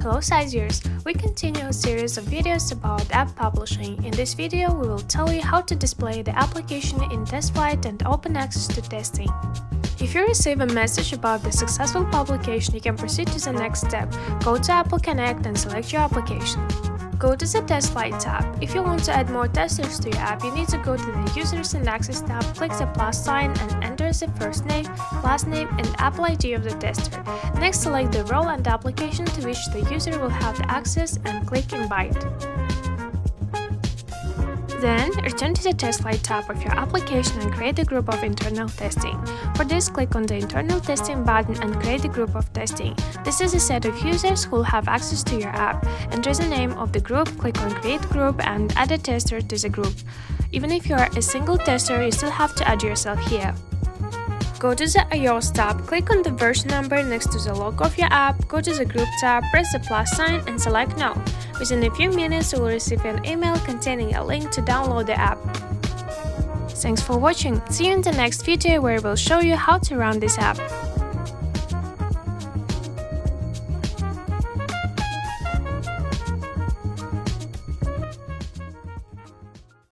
Hello Sizers! We continue a series of videos about app publishing. In this video we will tell you how to display the application in TestFlight and open access to testing. If you receive a message about the successful publication, you can proceed to the next step. Go to Apple Connect and select your application. Go to the TestFlight tab. If you want to add more testers to your app, you need to go to the Users and Access tab, click the plus sign and enter the first name, last name and Apple ID of the tester. Next, select the role and application to which the user will have the access and click Invite. Then, return to the TestFlight tab of your application and create a group of internal testing. For this, click on the internal testing button and create a group of testing. This is a set of users who will have access to your app. Enter the name of the group, click on create group and add a tester to the group. Even if you are a single tester, you still have to add yourself here. Go to the iOS tab, click on the version number next to the logo of your app, go to the group tab, press the plus sign and select no. Within a few minutes, you will receive an email containing a link to download the app. Thanks for watching. See you in the next video where we'll show you how to run this app.